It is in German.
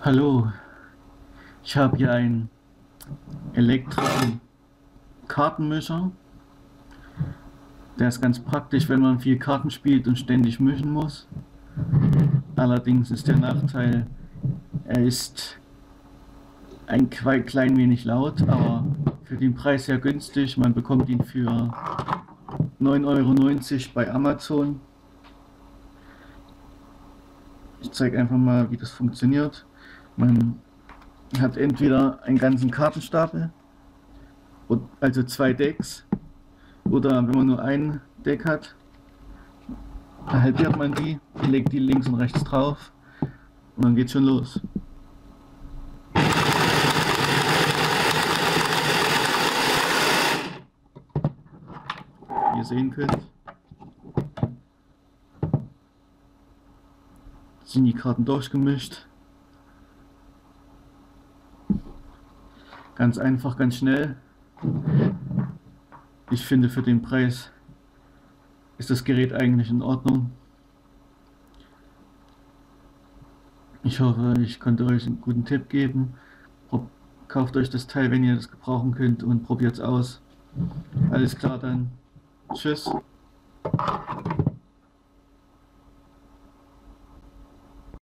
Hallo, ich habe hier einen elektrischen Kartenmischer. Der ist ganz praktisch, wenn man viel Karten spielt und ständig mischen muss. Allerdings ist der Nachteil, er ist ein klein wenig laut, aber für den Preis sehr günstig. Man bekommt ihn für 9,90 Euro bei Amazon. Ich zeige einfach mal, wie das funktioniert. Man hat entweder einen ganzen Kartenstapel, also 2 Decks, oder wenn man nur ein Deck hat, halbiert man die, legt die links und rechts drauf und dann geht's schon los. Wie ihr sehen könnt, sind die Karten durchgemischt. Ganz einfach, ganz schnell. Ich finde, für den Preis ist das Gerät eigentlich in Ordnung. Ich hoffe, ich konnte euch einen guten Tipp geben. Kauft euch das Teil, wenn ihr das gebrauchen könnt, und probiert es aus. Alles klar, dann tschüss.